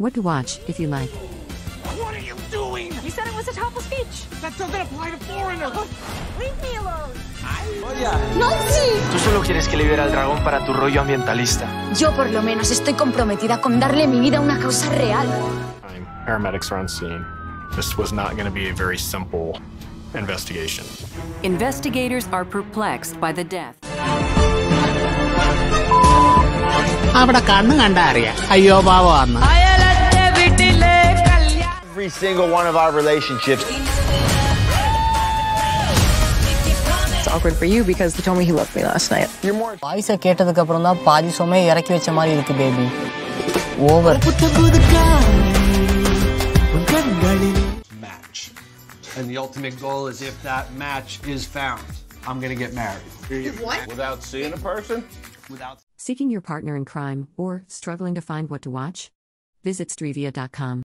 What to watch, if you like. What are you doing? You said it was a topless beach. That doesn't apply to foreigners. Leave me alone. No, sí. Tú solo quieres que libera al dragón para tu rollo ambientalista. Yo por lo menos estoy comprometida con darle mi vida a una causa real. Paramedics are on scene. This was not going to be a very simple investigation. Investigators are perplexed by the death. Every single one of our relationships. It's awkward for you because he told me he loved me last night. You're more. Match. And the ultimate goal is if that match is found, I'm gonna get married. What? Without seeing a person? Without seeking your partner in crime or struggling to find what to watch? Visit strivia.com.